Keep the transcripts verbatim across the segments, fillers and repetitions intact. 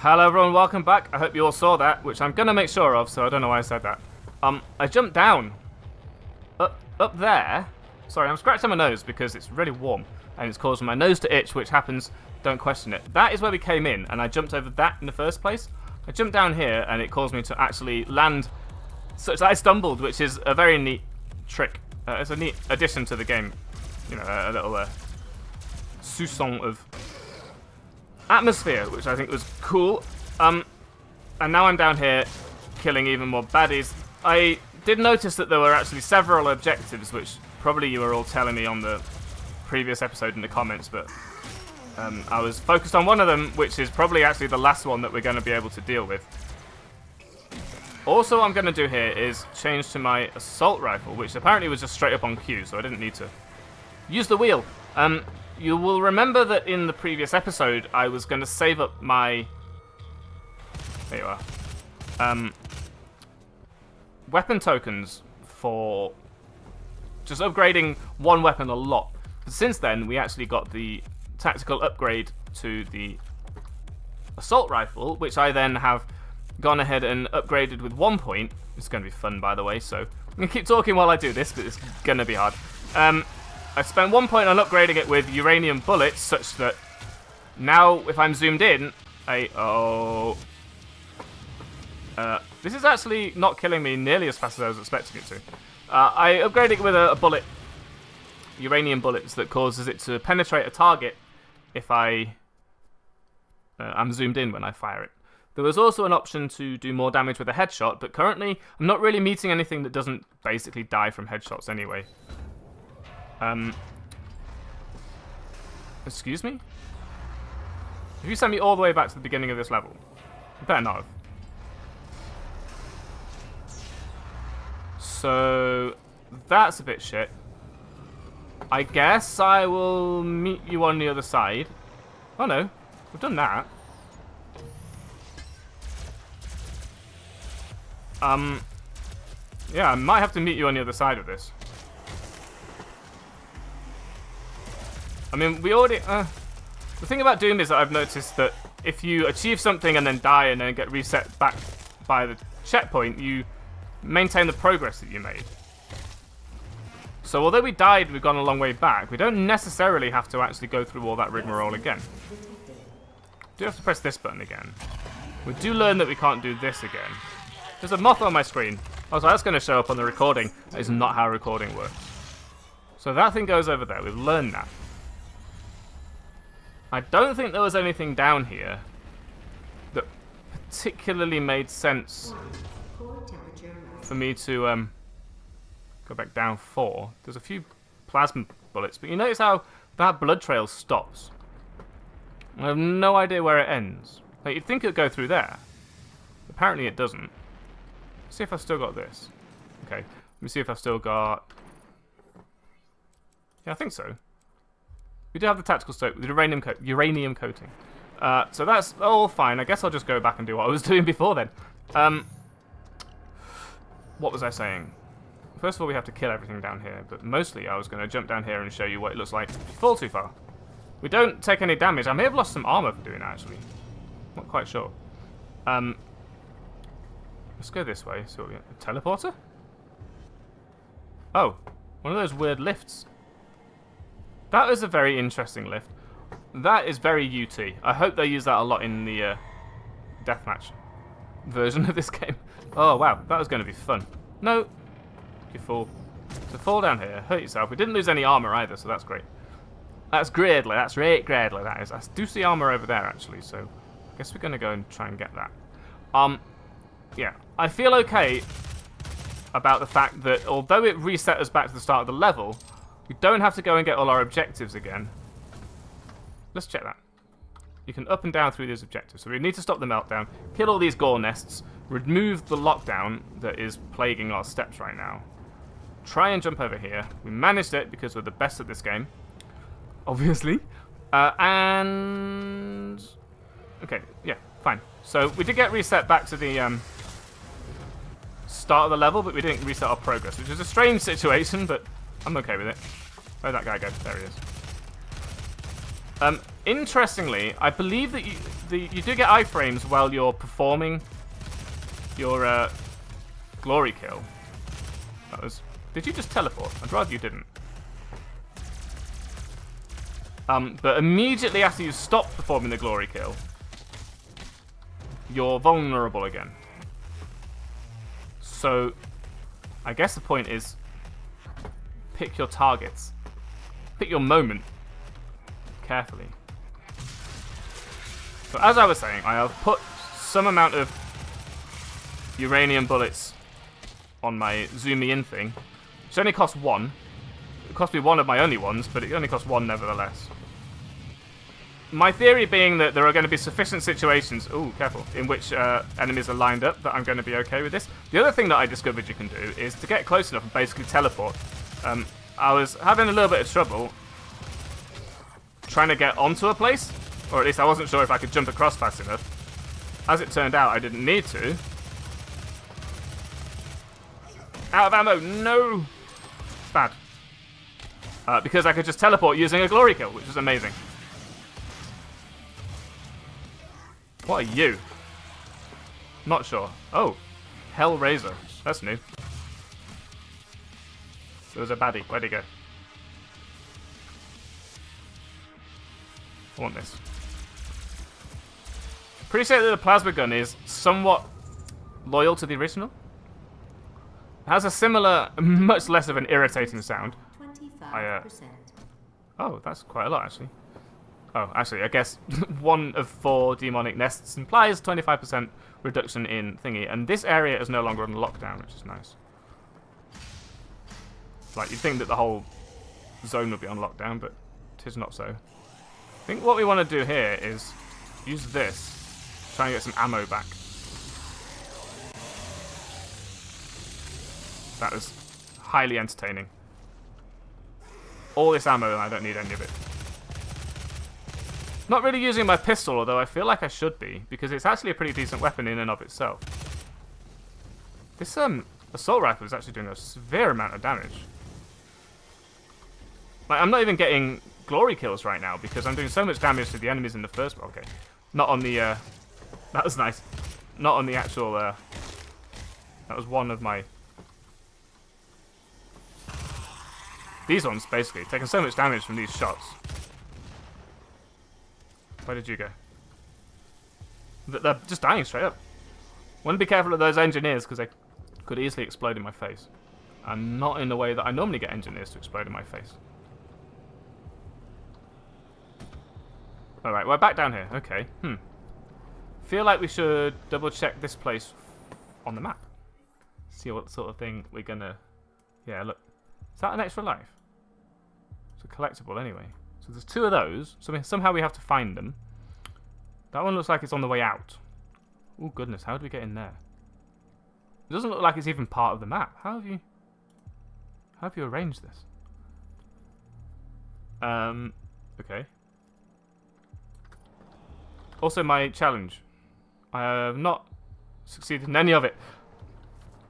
Hello everyone, welcome back. I hope you all saw that, which I'm gonna make sure of, so I don't know why I said that. Um, I jumped down. Up, up there. Sorry, I'm scratching my nose because it's really warm and it's causing my nose to itch, which happens, don't question it. That is where we came in, and I jumped over that in the first place. I jumped down here and it caused me to actually land such that I stumbled, which is a very neat trick. Uh, it's a neat addition to the game. You know, a, a little uh, soupçon of atmosphere, which I think was cool. Um, and now I'm down here killing even more baddies. I did notice that there were actually several objectives, which probably you were all telling me on the previous episode in the comments, but um, I was focused on one of them, which is probably actually the last one that we're going to be able to deal with. Also, what I'm going to do here is change to my assault rifle, which apparently was just straight up on cue, so I didn't need to use the wheel. Um, you will remember that in the previous episode, I was going to save up my... There you are. Um, weapon tokens for just upgrading one weapon a lot. Since then, we actually got the tactical upgrade to the assault rifle, which I then have gone ahead and upgraded with one point. It's going to be fun, by the way, so I'm going to keep talking while I do this, but it's going to be hard. Um... I spent one point on upgrading it with uranium bullets, such that now, if I'm zoomed in, I... Oh... Uh, this is actually not killing me nearly as fast as I was expecting it to. Uh, I upgraded it with a, a bullet, uranium bullets, that causes it to penetrate a target if I... Uh, I'm zoomed in when I fire it. There was also an option to do more damage with a headshot, but currently I'm not really meeting anything that doesn't basically die from headshots anyway. Um, excuse me? Have you sent me all the way back to the beginning of this level? You better not have. So, that's a bit shit. I guess I will meet you on the other side. Oh no, we've done that. Um, yeah, I might have to meet you on the other side of this. I mean, we already... Uh, the thing about Doom is that I've noticed that if you achieve something and then die and then get reset back by the checkpoint, you maintain the progress that you made. So although we died, we've gone a long way back, we don't necessarily have to actually go through all that rigmarole again. Do have to press this button again. We do learn that we can't do this again. There's a moth on my screen. Oh, so that's going to show up on the recording. That is not how recording works. So that thing goes over there. We've learned that. I don't think there was anything down here that particularly made sense for me to um, go back down for. There's a few plasma bullets, but you notice how that blood trail stops. I have no idea where it ends. Like, you'd think it would go through there. Apparently it doesn't. Let's see if I've still got this. Okay, let me see if I've still got... Yeah, I think so. We do have the tactical stoke with uranium, co uranium coating. Uh, so that's all fine. I guess I'll just go back and do what I was doing before then. Um, what was I saying? First of all, we have to kill everything down here. But mostly I was going to jump down here and show you what it looks like if you fall too far. We don't take any damage. I may have lost some armor for doing that, actually. Not quite sure. Um, let's go this way. So we got a teleporter? Oh, one of those weird lifts. That was a very interesting lift. That is very U T. I hope they use that a lot in the uh, deathmatch version of this game. Oh, wow. That was going to be fun. No. You fool. So fall down here. Hurt yourself. We didn't lose any armor either, so that's great. That's Gradley. That's great Gradley. That is. I do see armor over there, actually, so I guess we're going to go and try and get that. Um, yeah. I feel okay about the fact that although it reset us back to the start of the level... We don't have to go and get all our objectives again. Let's check that. You can up and down through these objectives. So we need to stop the meltdown, kill all these gore nests, remove the lockdown that is plaguing our steps right now. Try and jump over here. We managed it because we're the best at this game. Obviously. Uh, and... Okay, yeah, fine. So we did get reset back to the... Um, start of the level, but we didn't reset our progress, which is a strange situation, but... I'm okay with it. Where'd that guy go? There he is. Um, interestingly, I believe that you, the you do get iframes while you're performing your uh, glory kill. That was. Did you just teleport? I'd rather you didn't. Um, but immediately after you stop performing the glory kill, you're vulnerable again. So, I guess the point is, pick your targets. Pick your moment carefully. So as I was saying, I have put some amount of uranium bullets on my zoom me in thing, which only costs one. It cost me one of my only ones, but it only costs one nevertheless. My theory being that there are going to be sufficient situations, ooh, careful, in which uh, enemies are lined up, that I'm going to be okay with this. The other thing that I discovered you can do is to get close enough and basically teleport. Um, I was having a little bit of trouble trying to get onto a place, or at least I wasn't sure if I could jump across fast enough. As it turned out, I didn't need to. Out of ammo, no! It's bad. Uh, because I could just teleport using a glory kill, which was amazing. What are you? Not sure. Oh, Hellraiser. That's new. There was a baddie. Where'd he go? I want this. Pretty sure that the plasma gun is somewhat loyal to the original. It has a similar, much less of an irritating sound. I, uh, oh, that's quite a lot, actually. Oh, actually, I guess one of four demonic nests implies twenty-five percent reduction in thingy. And this area is no longer on lockdown, which is nice. Like, you'd think that the whole zone would be on lockdown, but tis not so. I think what we want to do here is use this. Try and get some ammo back. That was highly entertaining. All this ammo and I don't need any of it. Not really using my pistol, although I feel like I should be, because it's actually a pretty decent weapon in and of itself. This um assault rifle is actually doing a severe amount of damage. Like, I'm not even getting glory kills right now because I'm doing so much damage to the enemies in the first one. Okay, not on the uh that was nice. Not on the actual uh that was one of my These ones, basically, taking so much damage from these shots. Where did you go? They're just dying straight up. Want to be careful of those engineers, because they could easily explode in my face. And not in the way that I normally get engineers to explode in my face. Alright, we're back down here. Okay, hmm. Feel like we should double-check this place on the map. See what sort of thing we're going to... Yeah, look. Is that an extra life? It's a collectible anyway. So there's two of those. So we, somehow we have to find them. That one looks like it's on the way out. Oh goodness, how do we get in there? It doesn't look like it's even part of the map. How have you... How have you arranged this? Um, okay. Also my challenge. I have not succeeded in any of it.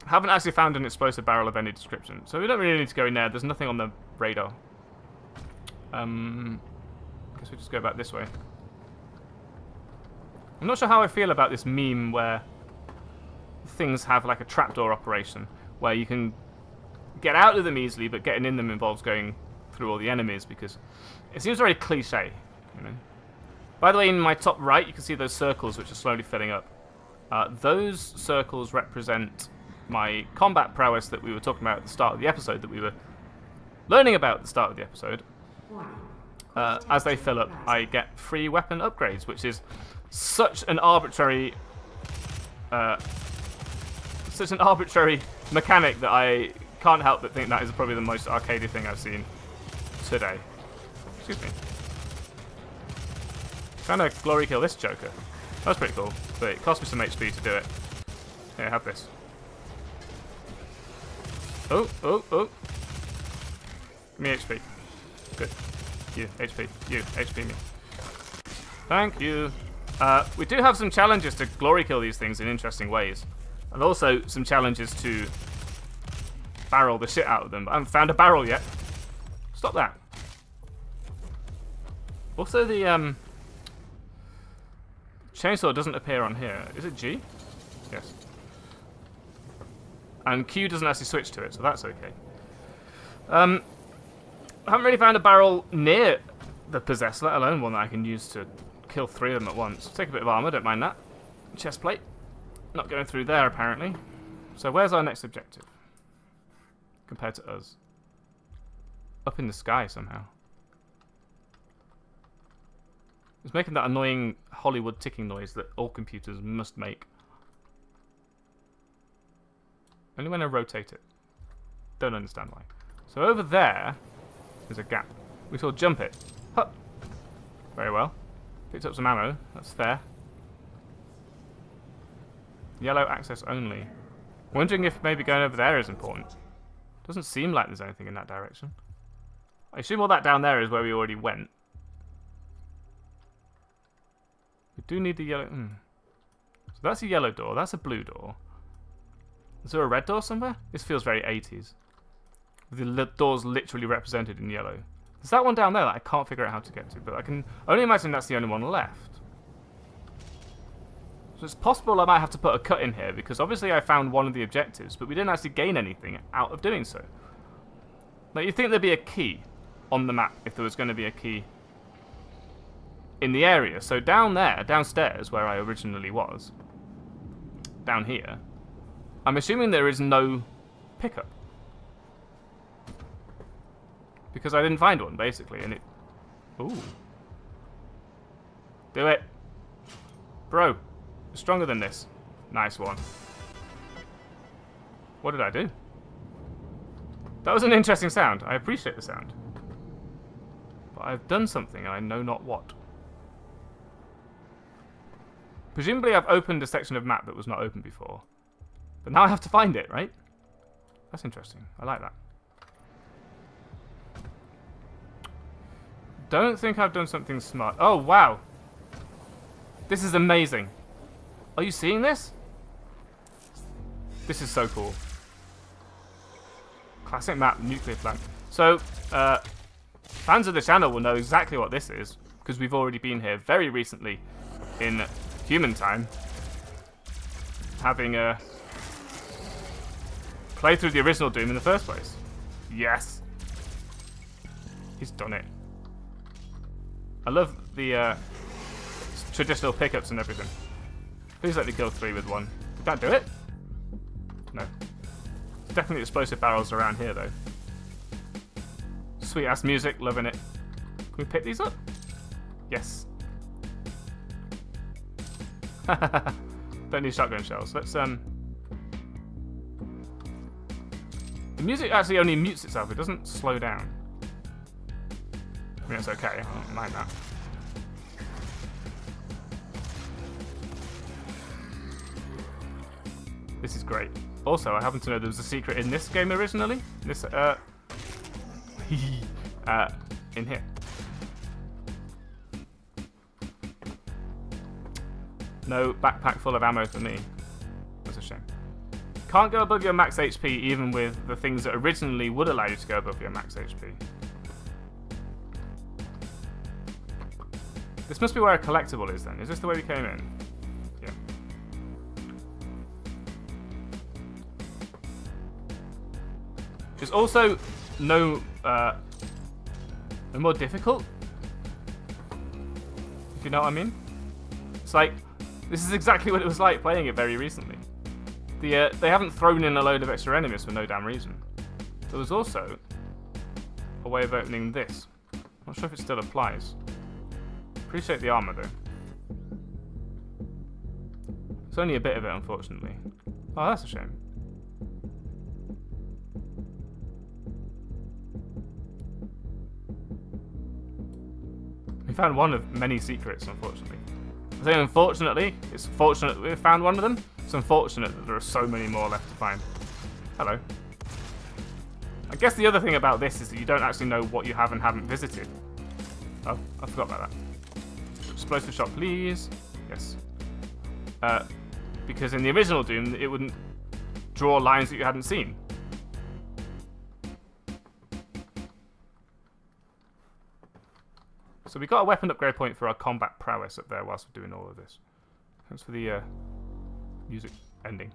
Haven't actually found an explosive barrel of any description, so we don't really need to go in there. There's nothing on the radar. Um, I guess we just go back this way. I'm not sure how I feel about this meme where things have like a trapdoor operation, where you can get out of them easily, but getting in them involves going through all the enemies, because it seems very cliche, you know. By the way, in my top right, you can see those circles which are slowly filling up. Uh, those circles represent my combat prowess that we were talking about at the start of the episode, that we were learning about at the start of the episode. Uh, as they fill up, I get free weapon upgrades, which is such an arbitrary, uh, such an arbitrary mechanic that I can't help but think that is probably the most arcadey thing I've seen today. Excuse me. I'm trying to glory kill this Joker. That's pretty cool, but it cost me some H P to do it. Here, have this. Oh, oh, oh. Give me H P. Good. You, H P. You, H P me. Thank you. Uh, we do have some challenges to glory kill these things in interesting ways. And also some challenges to barrel the shit out of them. But I haven't found a barrel yet. Stop that. Also the um, Chainsaw doesn't appear on here. Is it G? Yes. And Q doesn't actually switch to it, so that's okay. Um, I haven't really found a barrel near the Possessor, let alone one that I can use to kill three of them at once. Take a bit of armour, don't mind that. Chest plate. Not going through there, apparently. So where's our next objective? Compared to us. Up in the sky, somehow. It's making that annoying Hollywood ticking noise that all computers must make. Only when I rotate it. Don't understand why. So over there is a gap. We shall jump it. Hup. Very well. Picked up some ammo. That's fair. Yellow access only. Wondering if maybe going over there is important. Doesn't seem like there's anything in that direction. I assume all that down there is where we already went. We do need the yellow... Mm. So that's a yellow door. That's a blue door. Is there a red door somewhere? This feels very eighties. The li door's literally represented in yellow. There's that one down there that I can't figure out how to get to, but I can only imagine that's the only one left. So it's possible I might have to put a cut in here, because obviously I found one of the objectives, but we didn't actually gain anything out of doing so. Now, you'd think there'd be a key on the map if there was going to be a key in the area. So down there, downstairs, where I originally was, down here, I'm assuming there is no pickup. Because I didn't find one, basically, and it... Ooh. Do it. Bro. Stronger than this. Nice one. What did I do? That was an interesting sound. I appreciate the sound. But I've done something, and I know not what. Presumably I've opened a section of map that was not open before. But now I have to find it, right? That's interesting. I like that. Don't think I've done something smart. Oh, wow. This is amazing. Are you seeing this? This is so cool. Classic map, nuclear plant. So, uh, fans of the channel will know exactly what this is, because we've already been here very recently in human time, having uh, played through the original Doom in the first place. Yes. He's done it. I love the uh, traditional pickups and everything. Please let me kill three with one. Did that do it? No. There's definitely explosive barrels around here, though. Sweet ass music, loving it. Can we pick these up? Yes. Don't need shotgun shells. Let's um. The music actually only mutes itself. It doesn't slow down. I mean, it's okay, I don't mind that. This is great. Also, I happen to know there was a secret in this game originally. This, uh... uh, in here. No backpack full of ammo for me. That's a shame. Can't go above your max H P even with the things that originally would allow you to go above your max H P. This must be where a collectible is, then. Is this the way we came in? Yeah. There's also no, uh, no more difficult, if you know what I mean. It's like, this is exactly what it was like playing it very recently. The, uh, they haven't thrown in a load of extra enemies for no damn reason. There was also a way of opening this. I'm not sure if it still applies. Appreciate the armor, though. It's only a bit of it, unfortunately. Oh, that's a shame. We found one of many secrets, unfortunately. I say unfortunately, it's fortunate that we found one of them. It's unfortunate that there are so many more left to find. Hello. I guess the other thing about this is that you don't actually know what you have and haven't visited. Oh, I forgot about that. Explosive shot, please. Yes. Uh, because in the original Doom, it wouldn't draw lines that you hadn't seen. So we got a weapon upgrade point for our combat prowess up there whilst we're doing all of this. Thanks for the uh, music ending.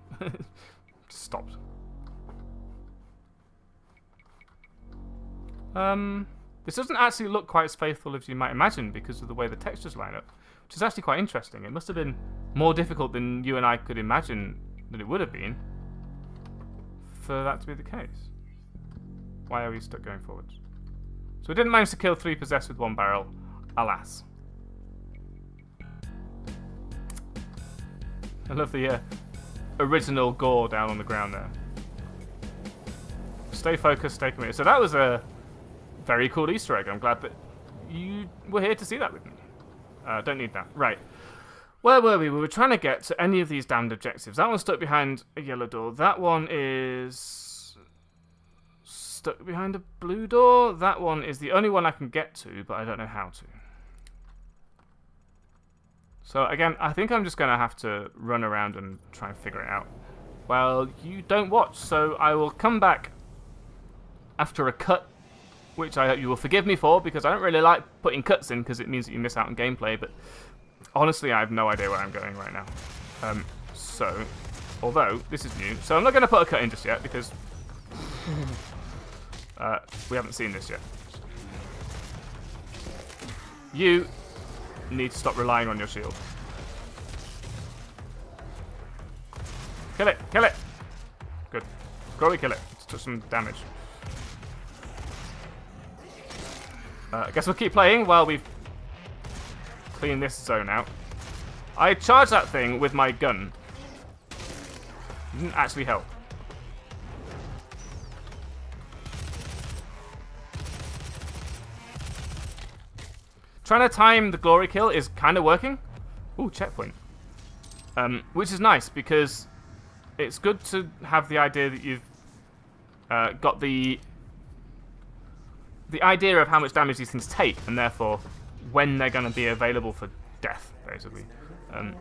Stopped. Um, this doesn't actually look quite as faithful as you might imagine because of the way the textures line up, which is actually quite interesting. It must have been more difficult than you and I could imagine that it would have been for that to be the case. Why are we stuck going forwards? So we didn't manage to kill three possessed with one barrel, alas. I love the uh, original gore down on the ground there. Stay focused, stay committed. So that was a very cool Easter egg. I'm glad that you were here to see that with me. Uh, don't need that. Right. Where were we? We were trying to get to any of these damned objectives. That one's stuck behind a yellow door. That one is stuck behind a blue door. That one is the only one I can get to, but I don't know how to. So again, I think I'm just going to have to run around and try and figure it out. Well, you don't watch, so I will come back after a cut, which I hope you will forgive me for, because I don't really like putting cuts in, because it means that you miss out on gameplay, but honestly, I have no idea where I'm going right now. Um, so, although, this is new, so I'm not going to put a cut in just yet, because uh, we haven't seen this yet. You need to stop relying on your shield. Kill it, kill it! Good. Probably kill it. Let's do some damage. Uh, I guess we'll keep playing while we clean this zone out. I charged that thing with my gun. It didn't actually help. Trying to time the glory kill is kind of working. Ooh, checkpoint. Um, which is nice because it's good to have the idea that you've uh, got the... the idea of how much damage these things take, and therefore when they're going to be available for death, basically. Um,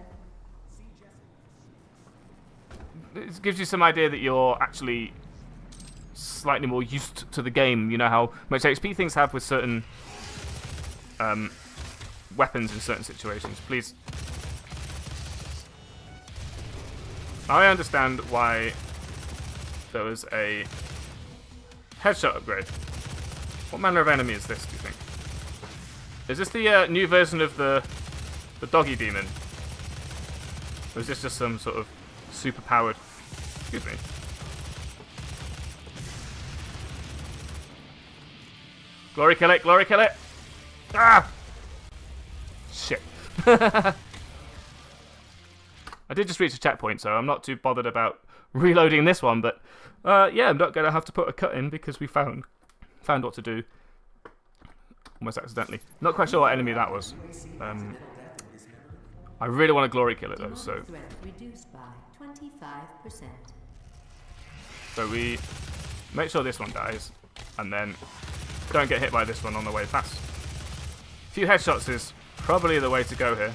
it gives you some idea that you're actually slightly more used to the game. You know how much H P things have with certain um, weapons in certain situations. Please. I understand why there was a headshot upgrade. What manner of enemy is this, do you think? Is this the uh, new version of the the doggy demon? Or is this just some sort of super-powered... Excuse me. Glory kill it, glory kill it! Ah! Shit. I did just reach a checkpoint, so I'm not too bothered about reloading this one, but uh, yeah, I'm not going to have to put a cut in because we found... Found what to do. Almost accidentally. Not quite sure what enemy that was. Um, I really want to glory kill it though, so. So we make sure this one dies, and then don't get hit by this one on the way past. A few headshots is probably the way to go here.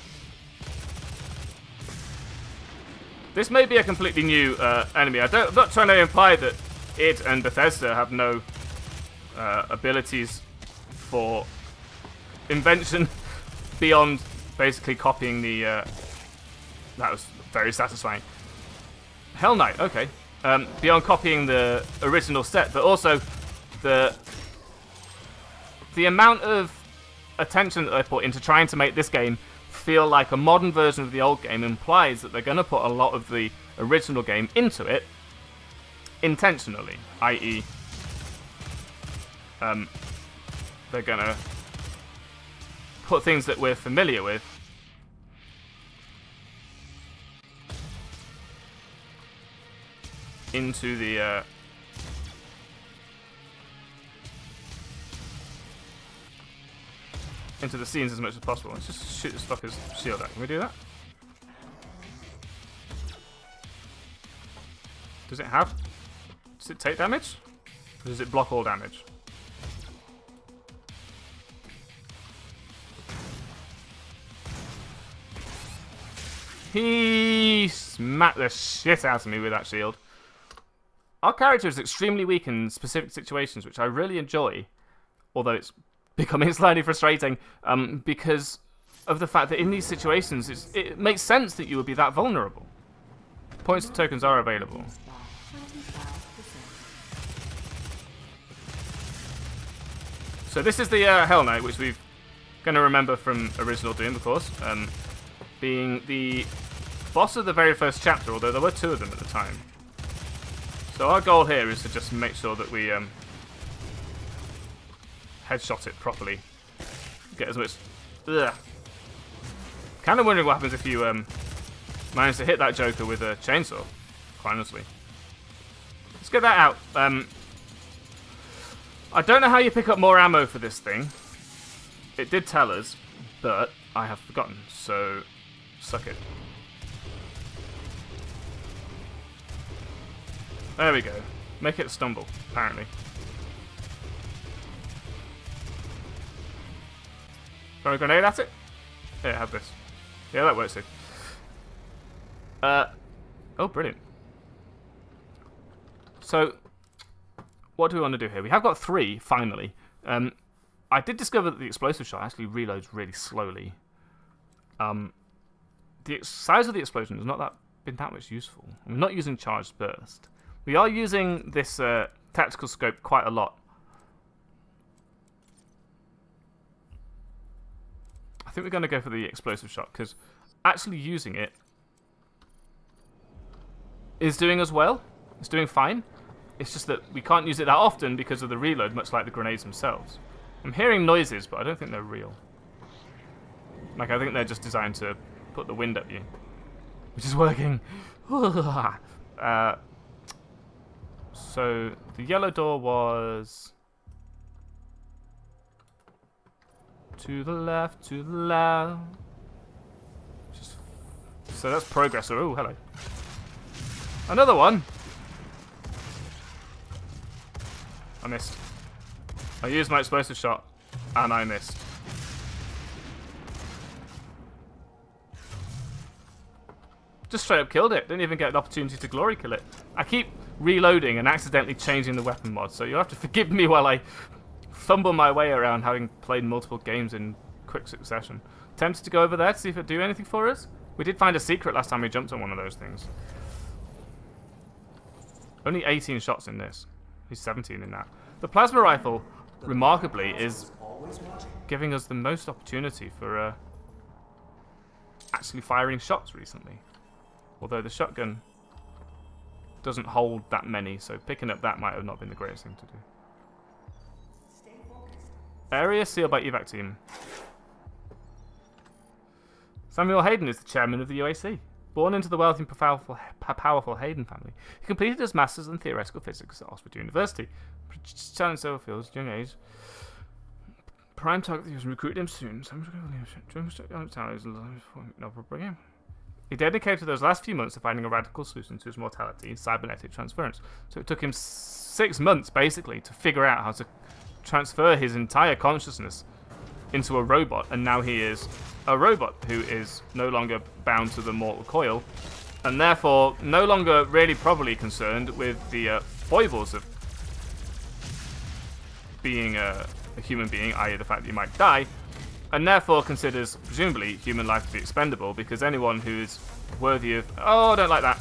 This may be a completely new uh, enemy. I don't, I'm not trying to imply that it and Bethesda have no Uh, abilities for invention beyond basically copying the... Uh, that was very satisfying. Hell Knight, okay. Um, beyond copying the original set, but also the the amount of attention that they put into trying to make this game feel like a modern version of the old game implies that they're going to put a lot of the original game into it intentionally, that is Um, they're going to put things that we're familiar with. Into the... Uh, into the scenes as much as possible. Let's just shoot this fucker's shield out. Can we do that? Does it have... Does it take damage? Or does it block all damage? He smacked the shit out of me with that shield. Our character is extremely weak in specific situations, which I really enjoy, although it's becoming slightly frustrating, um, because of the fact that in these situations, it's, it makes sense that you would be that vulnerable. Points and tokens are available. So this is the uh, Hell Knight, which we're going to remember from Original Doom, of course, um, being the boss of the very first chapter, although there were two of them at the time. So our goal here is to just make sure that we um, headshot it properly. Get as much... Ugh. Kind of wondering what happens if you um, manage to hit that Joker with a chainsaw, quite honestly. Let's get that out. Um, I don't know how you pick up more ammo for this thing. It did tell us, but I have forgotten, so suck it. There we go. Make it stumble, apparently. Throw a grenade at it? Here, have this. Yeah, that works too. Uh, oh, brilliant. So, what do we want to do here? We have got three, finally. Um, I did discover that the explosive shot actually reloads really slowly. Um, the size of the explosion has not that been that much useful. I'm not using charged burst. We are using this uh, tactical scope quite a lot. I think we're going to go for the explosive shot, because actually using it is doing us well. It's doing fine. It's just that we can't use it that often because of the reload, much like the grenades themselves. I'm hearing noises, but I don't think they're real. Like, I think they're just designed to put the wind up you. Which is working. uh... So, the yellow door was... To the left, to the left. Just... So that's progressor. Oh, hello. Another one! I missed. I used my explosive shot, and I missed. Just straight up killed it. Didn't even get an opportunity to glory kill it. I keep reloading and accidentally changing the weapon mod, so you'll have to forgive me while I fumble my way around, having played multiple games in quick succession. Tempted to go over there to see if it'd do anything for us. We did find a secret last time we jumped on one of those things. Only eighteen shots in this. He's seventeen in that. The plasma rifle, remarkably, is giving us the most opportunity for uh, actually firing shots recently. Although the shotgun doesn't hold that many, so picking up that might have not been the greatest thing to do. Area sealed by EVAC team. Samuel Hayden is the chairman of the U A C. Born into the wealthy and powerful, powerful Hayden family, he completed his Masters in Theoretical Physics at Oxford University. Challenge several fields, young age. Prime target was recruited him soon. He dedicated those last few months to finding a radical solution to his mortality in cybernetic transference. So it took him six months, basically, to figure out how to transfer his entire consciousness into a robot. And now he is a robot who is no longer bound to the mortal coil, and therefore no longer really probably concerned with the uh, foibles of being a, a human being, that is the fact that you might die, and therefore considers, presumably, human life to be expendable, because anyone who is worthy of... Oh, I don't like that.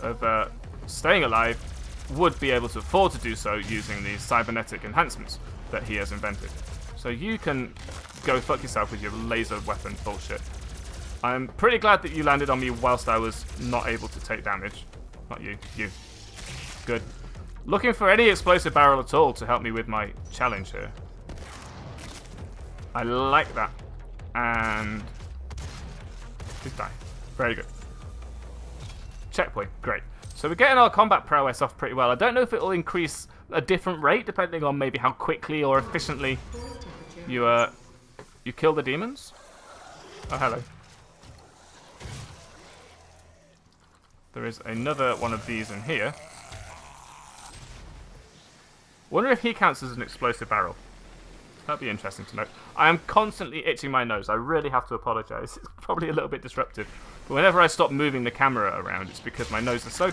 Of uh, staying alive would be able to afford to do so using these cybernetic enhancements that he has invented. So you can go fuck yourself with your laser weapon bullshit. I'm pretty glad that you landed on me whilst I was not able to take damage. Not you. You. Good. Looking for any explosive barrel at all to help me with my challenge here. I like that. And... Please die. Very good. Checkpoint. Great. So we're getting our combat prowess off pretty well. I don't know if it will increase a different rate, depending on maybe how quickly or efficiently you uh, you kill the demons. Oh, hello. There is another one of these in here. Wonder if he counts as an explosive barrel. That'd be interesting to note. I am constantly itching my nose. I really have to apologise. It's probably a little bit disruptive. But whenever I stop moving the camera around, it's because my nose is so...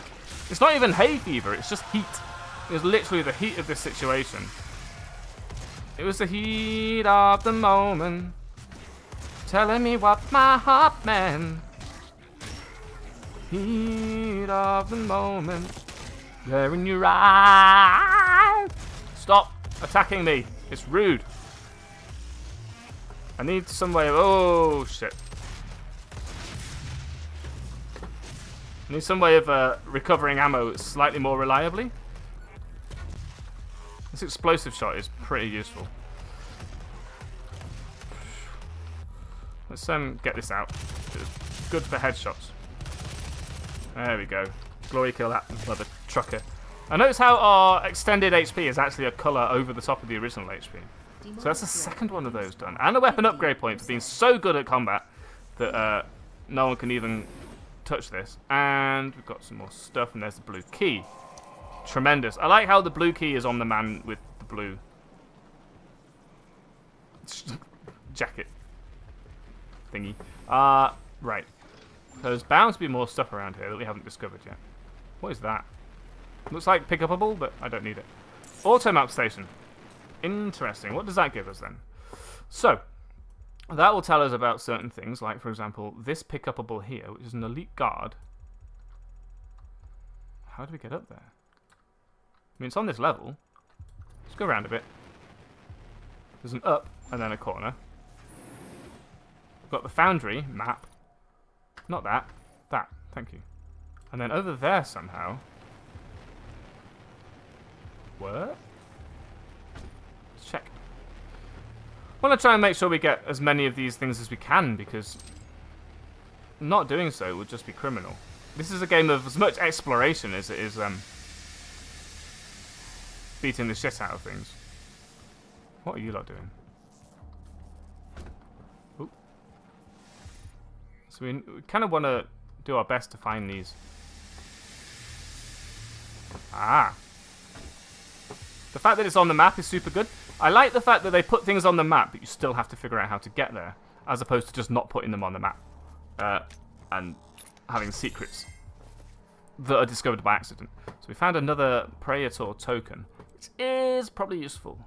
It's not even hay fever, it's just heat. It was literally the heat of this situation. It was the heat of the moment. telling me what my heart meant. Heat of the moment, there in your eyes. Stop attacking me. It's rude. I need some way of... Oh, shit. I need some way of uh, recovering ammo slightly more reliably. This explosive shot is pretty useful. Let's um, get this out. It's good for headshots. There we go. Glory kill that mother trucker. I notice how our extended H P is actually a colour over the top of the original H P. So that's the second one of those done. And a weapon upgrade point for being so good at combat that uh, no one can even touch this. And we've got some more stuff, and there's the blue key. Tremendous. I like how the blue key is on the man with the blue jacket thingy. Uh, right. There's bound to be more stuff around here that we haven't discovered yet. What is that? Looks like pick up a ball, but I don't need it. Auto map station. Interesting. What does that give us then? So, that will tell us about certain things, like for example, this pick up a ball here, which is an elite guard. How do we get up there? I mean, it's on this level. Let's go around a bit. There's an up and then a corner. We've got the foundry map. Not that. That. Thank you. And then over there somehow. What? Let's check. I want to try and make sure we get as many of these things as we can, because not doing so would just be criminal. This is a game of as much exploration as it is um, beating the shit out of things. What are you lot doing? Ooh. So we, we kind of want to do our best to find these. Ah. The fact that it's on the map is super good. I like the fact that they put things on the map, but you still have to figure out how to get there, as opposed to just not putting them on the map uh, and having secrets that are discovered by accident. So we found another Praetor token, which is probably useful.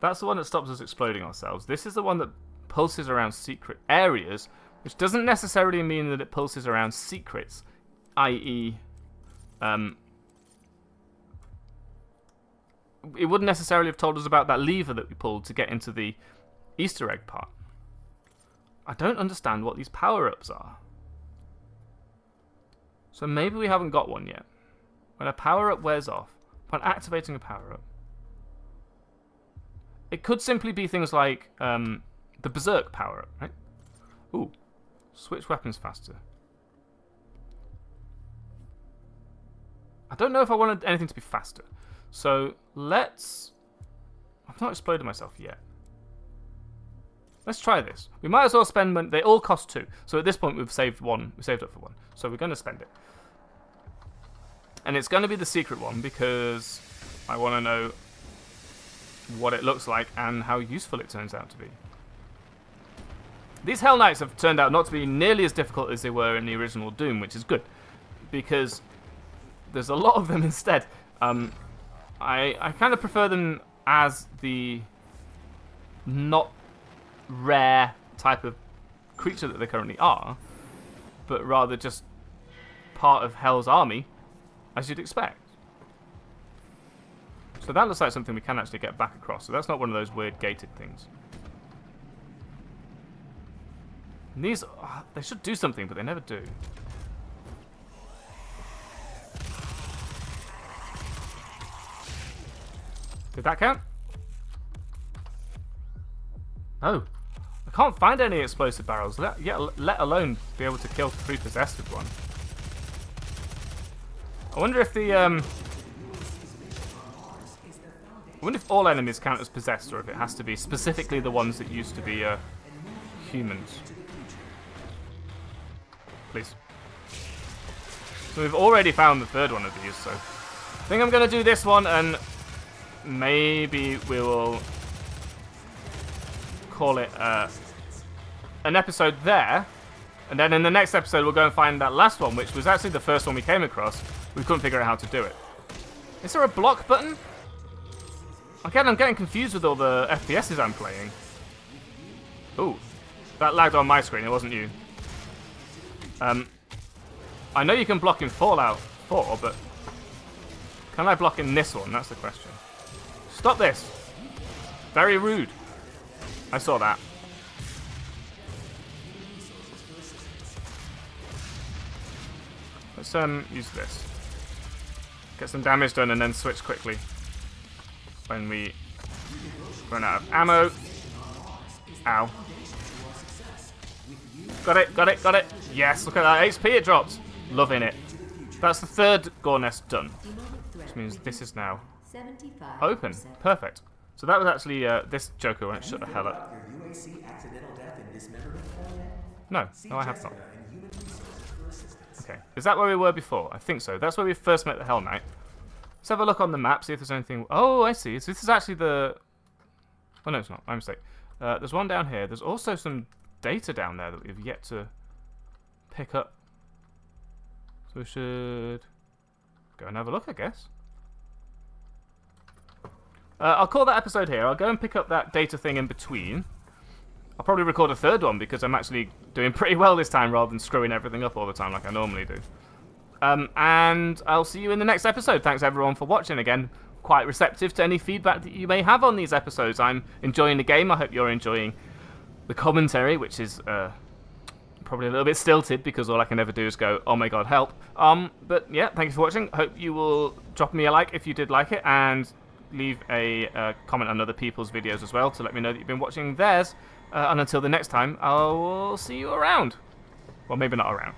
That's the one that stops us exploding ourselves. This is the one that pulses around secret areas, which doesn't necessarily mean that it pulses around secrets, that is, um... it wouldn't necessarily have told us about that lever that we pulled to get into the Easter egg part. I don't understand what these power-ups are. So maybe we haven't got one yet. When a power-up wears off, when activating a power-up, it could simply be things like um, the Berserk power-up, right? Ooh, switch weapons faster. I don't know if I wanted anything to be faster. So let's... I've not exploded myself yet. Let's try this. We might as well spend money. They all cost two. So at this point we've saved one. We saved up for one. So we're going to spend it. And it's going to be the secret one because I want to know what it looks like and how useful it turns out to be. These Hell Knights have turned out not to be nearly as difficult as they were in the original Doom, which is good. Because there's a lot of them instead. Um... I, I kind of prefer them as the not rare type of creature that they currently are, but rather just part of Hell's army, as you'd expect. So that looks like something we can actually get back across, so that's not one of those weird gated things. And these, oh, they should do something, but they never do. Did that count? No. I can't find any explosive barrels, let, yet, let alone be able to kill three possessed with one. I wonder if the... Um, I wonder if all enemies count as possessed, or if it has to be specifically the ones that used to be uh, humans. Please. So we've already found the third one of these, so... I think I'm going to do this one, and... maybe we will call it uh, an episode there, and then in the next episode we'll go and find that last one, which was actually the first one we came across. We couldn't figure out how to do it. Is there a block button? Again, I'm getting confused with all the F P Ses I'm playing. Ooh. That lagged on my screen, it wasn't you. Um, I know you can block in Fallout four, but can I block in this one? That's the question. Stop this! Very rude. I saw that. Let's um, use this. Get some damage done and then switch quickly when we run out of ammo. Ow. Got it, got it, got it. Yes, look at that H P it dropped. Loving it. That's the third gore nest done. Which means this is now open. Perfect. So that was actually, uh, this Joker won't shut the hell up. No, no I have not. Okay, is that where we were before? I think so. That's where we first met the Hell Knight. Let's have a look on the map, see if there's anything... Oh, I see. So this is actually the... Oh, no, it's not. My mistake. Uh, there's one down here. There's also some data down there that we've yet to pick up. So we should go and have a look, I guess. Uh, I'll call that episode here. I'll go and pick up that data thing in between. I'll probably record a third one because I'm actually doing pretty well this time rather than screwing everything up all the time like I normally do. Um, and I'll see you in the next episode. Thanks everyone for watching again. Quite receptive to any feedback that you may have on these episodes. I'm enjoying the game. I hope you're enjoying the commentary, which is uh, probably a little bit stilted because all I can ever do is go, oh my god, help. Um, but yeah, thank you for watching. Hope you will drop me a like if you did like it, and leave a uh, comment on other people's videos as well to let me know that you've been watching theirs. Uh, and until the next time, I'll see you around. Well, maybe not around.